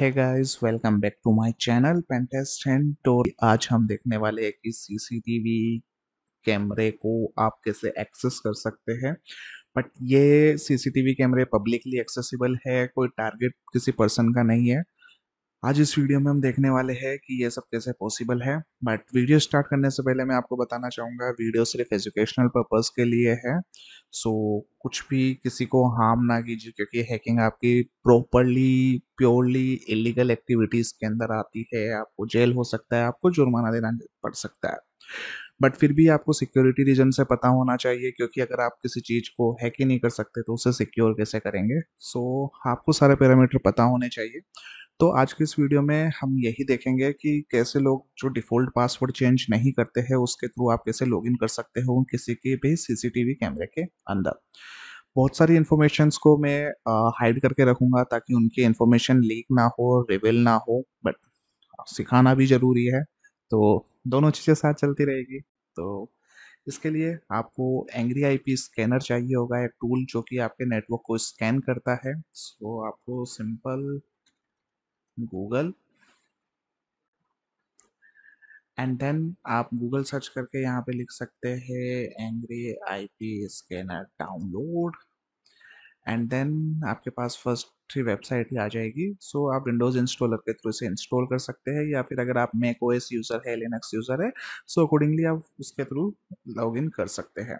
है guys, welcome back to my channel pen test and tory. आज हम देखने वाले हैं कि सीसीटीवी कैमरे को आप कैसे एक्सेस कर सकते हैं। बट ये सीसीटीवी कैमरे पब्लिकली एक्सेसिबल है, कोई टारगेट किसी पर्सन का नहीं है। आज इस वीडियो में हम देखने वाले हैं कि ये सब कैसे पॉसिबल है। बट वीडियो स्टार्ट करने से पहले मैं आपको बताना चाहूँगा, वीडियो सिर्फ एजुकेशनल पर्पज़ के लिए है। सो कुछ भी किसी को हार्म ना कीजिए, क्योंकि हैकिंग आपकी प्रॉपरली प्योरली इलीगल एक्टिविटीज़ के अंदर आती है। आपको जेल हो सकता है, आपको जुर्माना देना पड़ सकता है। बट फिर भी आपको सिक्योरिटी रीजन से पता होना चाहिए, क्योंकि अगर आप किसी चीज़ को हैक ही नहीं कर सकते तो उसे सिक्योर कैसे करेंगे। सो आपको सारे पैरामीटर पता होने चाहिए। तो आज के इस वीडियो में हम यही देखेंगे कि कैसे लोग जो डिफ़ॉल्ट पासवर्ड चेंज नहीं करते हैं उसके थ्रू आप कैसे लॉगिन कर सकते हो किसी के भी सीसीटीवी कैमरे के अंदर। बहुत सारी इन्फॉर्मेशंस को मैं हाइड करके रखूँगा ताकि उनकी इन्फॉर्मेशन लीक ना हो, रिवील ना हो। बट सिखाना भी ज़रूरी है, तो दोनों चीज़ें साथ चलती रहेगी। तो इसके लिए आपको एंग्री आईपी स्कैनर चाहिए होगा, एक टूल जो कि आपके नेटवर्क को स्कैन करता है। सो आपको सिंपल गूगल एंड देन आप गूगल सर्च करके यहाँ पे लिख सकते हैं angry IP scanner download and then आपके पास फर्स्ट ही वेबसाइट ही आ जाएगी। सो आप विंडोज इंस्टॉलर के थ्रू इसे इंस्टॉल कर सकते हैं, या फिर अगर आप मैक ओएस यूज़र है, लिनक्स यूज़र है, सो अकॉर्डिंगली आप उसके थ्रू लॉगिन कर सकते हैं।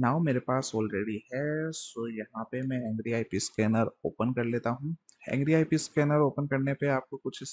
नाउ मेरे पास ऑलरेडी है, सो यहाँ पे मैं एंग्री आईपी स्कैनर ओपन कर लेता हूँ। एंग्री आईपी स्कैनर ओपन करने पे आपको कुछ इस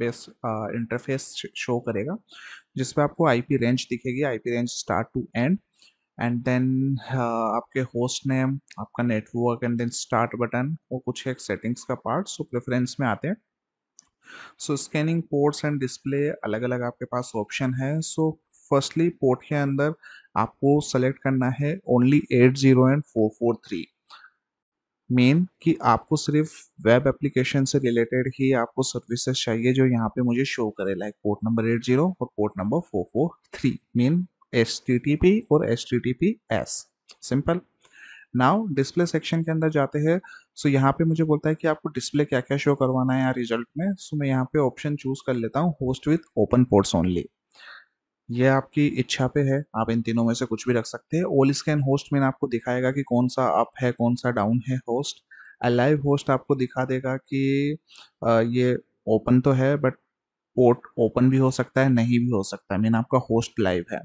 बेस इंटरफेस शो करेगा, जिसपे आपको आईपी रेंज दिखेगी, IP range start to end and then आपके होस्ट नेम, आपका network and then start button. वो कुछ एक सेटिंग्स का पार्ट, सो प्रेफरेंस में आते हैं। So scanning ports and display अलग अलग आपके पास ऑप्शन है। सो फर्स्टली पोर्ट के अंदर आपको सेलेक्ट करना है ओनली 80 एंड 443। मेन कि आपको सिर्फ वेब एप्लीकेशन से रिलेटेड ही आपको सर्विसेज चाहिए जो यहाँ पे मुझे शो करे, लाइक पोर्ट नंबर 80 और पोर्ट नंबर 443। मेन HTTP और HTTPS, simple. Now display section के अंदर जाते हैं। सो यहाँ पे मुझे बोलता है कि आपको डिस्प्ले क्या क्या शो करवाना है यहाँ रिजल्ट में। सो मैं यहाँ पे ऑप्शन चूज कर लेता हूँ, host with open ports only. यह आपकी इच्छा पे है, आप इन तीनों में से कुछ भी रख सकते हैं। ऑल स्कैन होस्ट में आपको दिखाएगा कि कौन सा अप है, कौन सा डाउन है होस्ट। अलाइव होस्ट आपको दिखा देगा कि ये ओपन तो है बट पोर्ट ओपन भी हो सकता है, नहीं भी हो सकता, मीन आपका होस्ट लाइव है।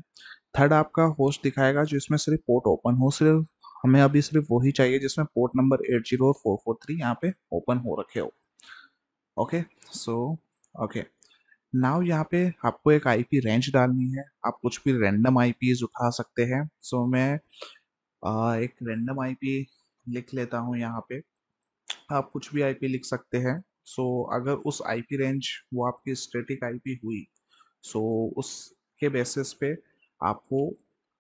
थर्ड आपका होस्ट दिखाएगा जिसमें सिर्फ पोर्ट ओपन हो। सिर्फ हमें अभी सिर्फ वही चाहिए जिसमें पोर्ट नंबर 80 और 443 यहाँ पे ओपन हो रखे हो। Okay, so okay. नाउ यहाँ पे आपको एक आईपी रेंज डालनी है, आप कुछ भी रैंडम आईपीज उठा सकते हैं। सो मैं एक रैंडम आईपी लिख लेता हूँ। यहाँ पे आप कुछ भी आईपी लिख सकते हैं। सो अगर उस आईपी रेंज वो आपकी स्टैटिक आईपी हुई, सो उसके बेसिस पे आपको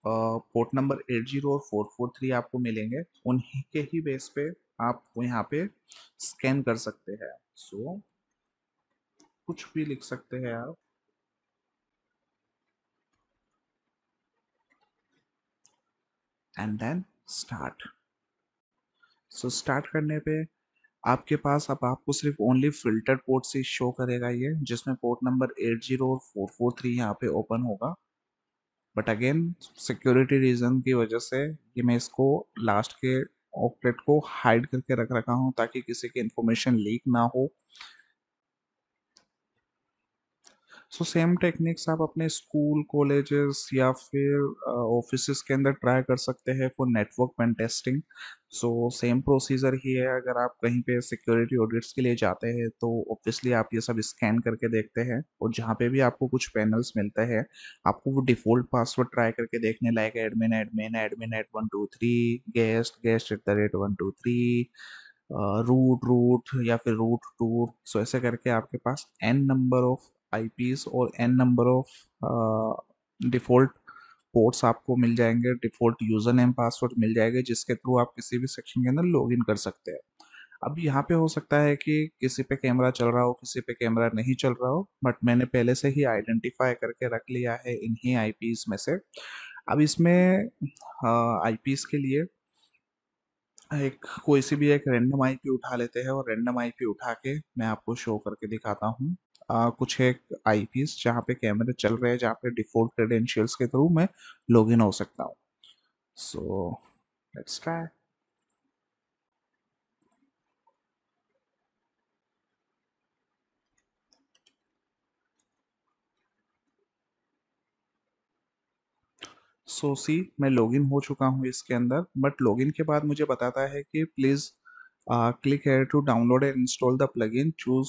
पोर्ट नंबर 80 और 443 आपको मिलेंगे। उन्हीं के ही बेस पे आप यहाँ पे स्कैन कर सकते हैं। सो कुछ भी लिख सकते हैं आप। And then start. So start करने पे आपके पास अब आपको सिर्फ ओनली फिल्टर्ड पोर्ट से शो करेगा ये, जिसमें पोर्ट नंबर 80 और 443 यहाँ पे ओपन होगा। बट अगेन सिक्योरिटी रीजन की वजह से कि मैं इसको लास्ट के ऑफलेट को हाइड करके रख रखा हूँ ताकि किसी की इंफॉर्मेशन लीक ना हो। सो सेम टेक्निक्स आप अपने स्कूल, कॉलेजेस या फिर ऑफिसेस के अंदर ट्राई कर सकते हैं for network pen testing. So same procedure ही है। अगर आप कहीं पे सिक्योरिटी ऑडिट्स के लिए जाते हैं तो ऑब्वियसली आप ये सब स्कैन करके देखते हैं, और जहाँ पे भी आपको कुछ पैनल्स मिलते हैं आपको वो डिफ़ॉल्ट पासवर्ड ट्राई करके देखने लायक है। Admin admin admin at 123, guest guest @123, root root या फिर रूट टूर। सो ऐसे करके आपके पास n नंबर ऑफ आईपीस और n number of default ports आपको मिल जाएंगे, डिफ़ॉल्ट यूज़र नेम पासवर्ड मिल जाएंगे, जिसके थ्रू आप किसी भी सेक्शन के अंदर लॉगिन कर सकते हैं। अब यहाँ पे हो सकता है कि किसी पे कैमरा चल रहा हो, किसी पे कैमरा नहीं चल रहा हो, बट मैंने पहले से ही आइडेंटिफाई करके रख लिया है इन्हीं आईपीस में से। अब इसमें आईपीस के लिए एक कोई सी भी एक रैंडम आईपी उठा लेते हैं और रैंडम आईपी उठा के मैं आपको शो करके दिखाता हूँ कुछ एक आईपीस जहाँ पे कैमरे चल रहे हैं, जहाँ पे डिफॉल्ट क्रेडेंशियल्स के थ्रू मैं लॉगिन हो सकता हूँ। So let's try. सो सी मैं लॉगिन हो चुका हूँ इसके अंदर, बट लॉगिन के बाद मुझे बताता है कि please click here to download and install the plugin, choose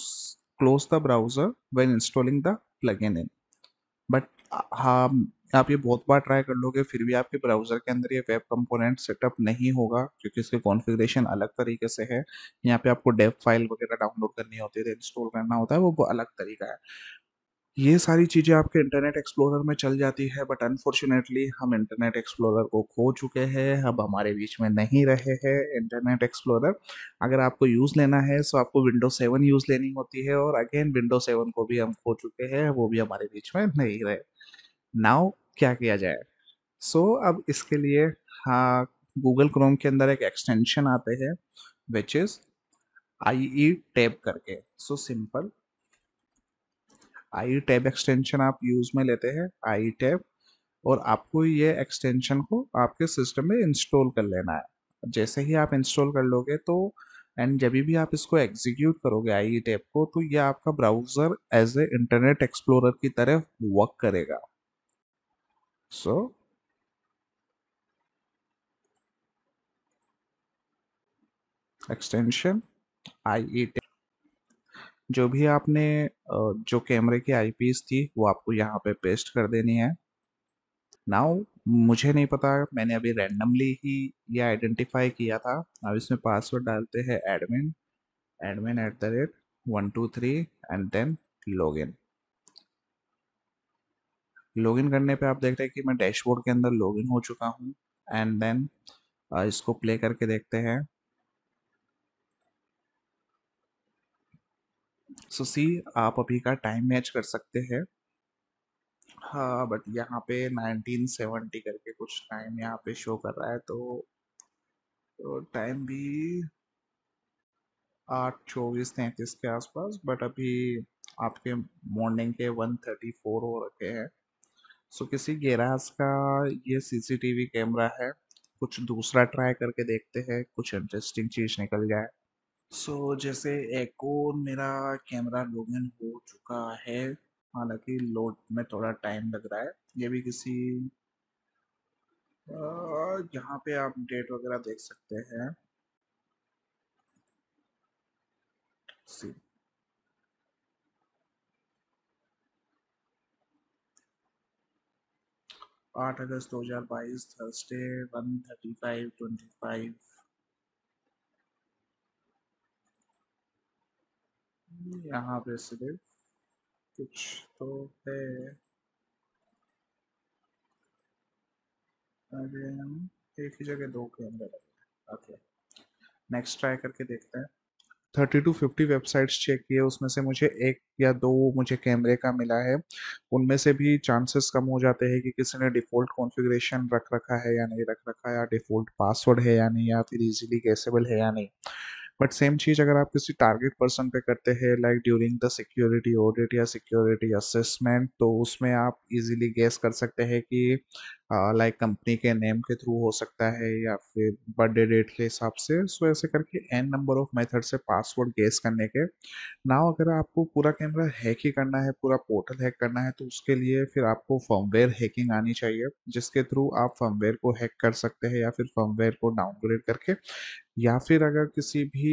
close the browser when installing the plugin in. But हाँ, आप ये बहुत बार ट्राई कर लोगे फिर भी आपके ब्राउज़र के अंदर ये वेब कंपोनेंट सेटअप नहीं होगा क्योंकि इसके कॉन्फ़िगरेशन अलग तरीके से है। यहाँ पे आपको डेव फाइल वगैरह डाउनलोड करनी होती है, इंस्टॉल करना होता है, वो अलग तरीका है। ये सारी चीज़ें आपके इंटरनेट एक्सप्लोरर में चल जाती है, बट अनफॉर्चुनेटली हम इंटरनेट एक्सप्लोरर को खो चुके हैं, अब हमारे बीच में नहीं रहे हैं इंटरनेट एक्सप्लोरर। अगर आपको यूज़ लेना है सो आपको विंडोज 7 यूज़ लेनी होती है, और अगेन विंडोज 7 को भी हम खो चुके हैं, वो भी हमारे बीच में नहीं रहे। नाउ क्या किया जाए? सो अब इसके लिए हाँ, गूगल क्रोम के अंदर एक एक्सटेंशन आते हैं विच इज़ IE Tab करके। So simple IE Tab extension आप यूज़ में लेते हैं, IE Tab, और आपको ये एक्सटेंशन को आपके सिस्टम में इंस्टॉल कर लेना है। जैसे ही आप इंस्टॉल कर लोगे तो एंड जब भी आप इसको एग्जीक्यूट करोगे IE Tab को, तो ये आपका browser as a Internet Explorer की तरह वर्क करेगा। सो एक्सटेंशन IE Tab, जो भी आपने जो कैमरे की आईपीस थी वो आपको यहाँ पे पेस्ट कर देनी है। नाउ मुझे नहीं पता, मैंने अभी रैंडमली ही ये आइडेंटिफाई किया था। अब इसमें पासवर्ड डालते हैं admin @123 and then login. Login करने पे आप देखते हैं कि मैं डैशबोर्ड के अंदर लॉगिन हो चुका हूँ। एंड देन इसको प्ले करके देखते हैं। सो सी आप अभी का टाइम मैच कर सकते हैं, हाँ, बट यहाँ पे 1970 करके कुछ टाइम यहाँ पे शो कर रहा है, तो टाइम भी 8:24:33 के आसपास, बट अभी आपके मॉर्निंग के 1:34 हो रखे हैं। सो किसी गैराज का ये CCTV कैमरा है, कुछ दूसरा ट्राई करके देखते हैं, कुछ इंटरेस्टिंग चीज़ निकल जाए। सो जैसे एक और मेरा कैमरा लॉगिन हो चुका है, हालांकि लोड में थोड़ा टाइम लग रहा है। ये भी किसी यहाँ पे आप डेट वगैरह देख सकते हैं। सी 8 अगस्त 2022 थर्सडे 1:35:25। यहाँ पे सिर्फ कुछ तो है, अरे हम एक ही जगह दो कैमरे लगे। ओके, नेक्स्ट ट्राई करके देखते हैं। 30 to 50 वेबसाइट्स चेक किए, उसमें से मुझे 1 या 2 मुझे कैमरे का मिला है। उनमें से भी चांसेस कम हो जाते हैं कि किसी ने डिफ़ॉल्ट कॉन्फ़िगरेशन रख रखा है या नहीं रख रखा है, या डिफ़ॉल्ट पासवर्ड है या नहीं, या फिर इजीली गेसेबल है या नहीं। बट सेम चीज़ अगर आप किसी टारगेट पर्सन पे करते हैं like during the security audit या सिक्योरिटी असेसमेंट, तो उसमें आप इजीली गेस कर सकते हैं कि लाइक कंपनी के नेम के थ्रू हो सकता है या फिर बर्थडे डेट के हिसाब से। सो ऐसे करके n नंबर ऑफ मेथड से पासवर्ड गेस करने के। नाउ अगर आपको पूरा कैमरा हैक ही करना है, पूरा पोर्टल हैक करना है, तो उसके लिए फिर आपको फर्मवेयर हैकिंग आनी चाहिए, जिसके थ्रू आप फर्मवेयर को हैक कर सकते हैं या फिर फर्मवेयर को डाउनग्रेड करके, या फिर अगर किसी भी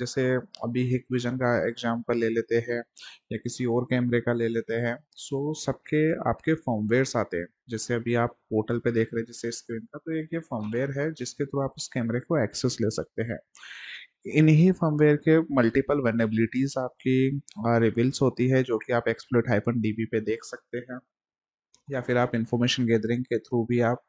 जैसे अभी हिकविजन का एग्जाम्पल ले लेते हैं या किसी और कैमरे का ले लेते हैं। सो सबके आपके फर्मवेयर्स आते हैं, जैसे अभी आप पोर्टल पे देख रहे हैं जैसे स्क्रीन का, तो एक ये फर्मवेयर है जिसके थ्रू आप उस कैमरे को एक्सेस ले सकते हैं। इन्हीं फर्मवेयर के मल्टीपल वल्नरेबिलिटीज आपकी रिवील्स होती है, जो कि आप exploit-db पे देख सकते हैं, या फिर आप इंफॉर्मेशन गैदरिंग के थ्रू भी आप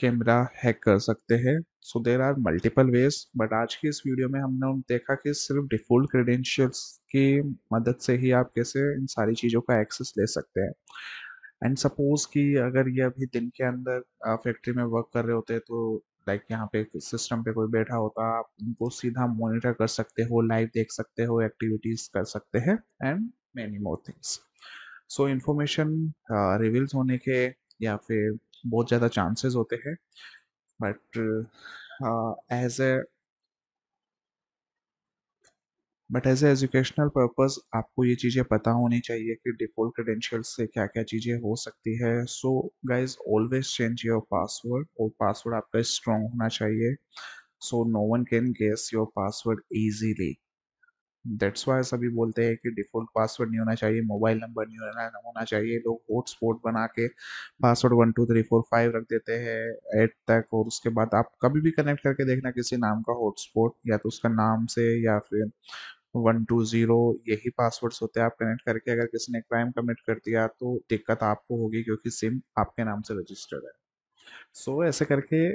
कैमरा हैक कर सकते हैं। So there are multiple ways, but आज की इस वीडियो में हमने देखा कि सिर्फ डिफ़ॉल्ट क्रेडेंशियल्स की मदद से ही आप कैसे इन सारी चीज़ों का एक्सेस ले सकते हैं। एंड सपोज़ कि अगर ये अभी दिन के अंदर फैक्ट्री में वर्क कर रहे होते हैं, तो लाइक यहाँ पे सिस्टम पे कोई बैठा होता, आप उनको सीधा मॉनिटर कर सकते हो, लाइव देख सकते हो, एक्टिविटीज कर सकते हैं and many more things. So information reveals होने के या फिर बहुत ज़्यादा चांसेस होते हैं, but as a educational purpose आपको ये चीज़ें पता होनी चाहिए कि डिफ़ॉल्ट क्रेडेंशियल्स से क्या क्या चीज़ें हो सकती है। So guys always change your password, और पासवर्ड आपका स्ट्रॉन्ग होना चाहिए। So no one can guess your password easily, that's why सभी बोलते हैं कि डिफ़ॉल्ट पासवर्ड नहीं होना चाहिए, मोबाइल नंबर नहीं होना चाहिए। लोग हॉटस्पॉट बना के पासवर्ड 1 2 3 4 5 रख देते हैं 8 तक, और उसके बाद आप कभी भी कनेक्ट करके देखना किसी नाम का हॉटस्पॉट, या तो उसका नाम से या फिर 1 2 0, यही पासवर्ड्स होते हैं। आप कनेक्ट करके अगर किसी ने क्राइम कमिट कर दिया तो दिक्कत आपको होगी, क्योंकि सिम आपके नाम से रजिस्टर्ड है। सो ऐसे करके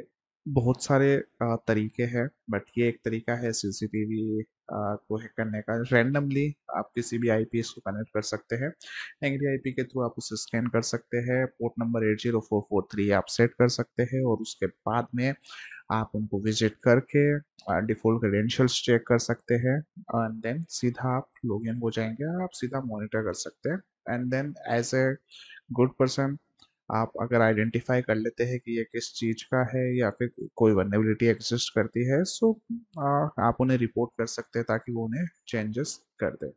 बहुत सारे तरीके हैं, बट ये एक तरीका है सीसीटीवी को हैक करने का। रैंडमली आप किसी भी आईपी को कनेक्ट कर सकते हैं, एंग्री आईपी के थ्रू आप उसे स्कैन कर सकते हैं। पोर्ट नंबर 80443 आप सेट कर सकते हैं, और उसके बाद में आप उनको विजिट करके डिफ़ॉल्ट क्रेडेंशियल्स चेक कर सकते हैं, एंड देन सीधा आप लॉगिन हो जाएंगे, आप सीधा मॉनिटर कर सकते हैं। And then as a good person आप अगर आइडेंटिफाई कर लेते हैं कि ये किस चीज़ का है या फिर कोई वल्नरेबिलिटी एग्जिस्ट करती है, सो आप उन्हें रिपोर्ट कर सकते हैं ताकि वो उन्हें चेंजेस कर दे।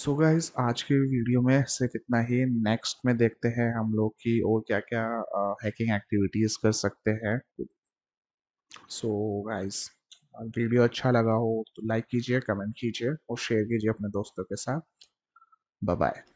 सो गाइज आज की वीडियो में सिर्फ इतना ही। नेक्स्ट में देखते हैं हम लोग कि और क्या क्या हैकिंग एक्टिविटीज़ कर सकते हैं। सो गाइज वीडियो अच्छा लगा हो तो लाइक कीजिए, कमेंट कीजिए और शेयर कीजिए अपने दोस्तों के साथ। Bye bye.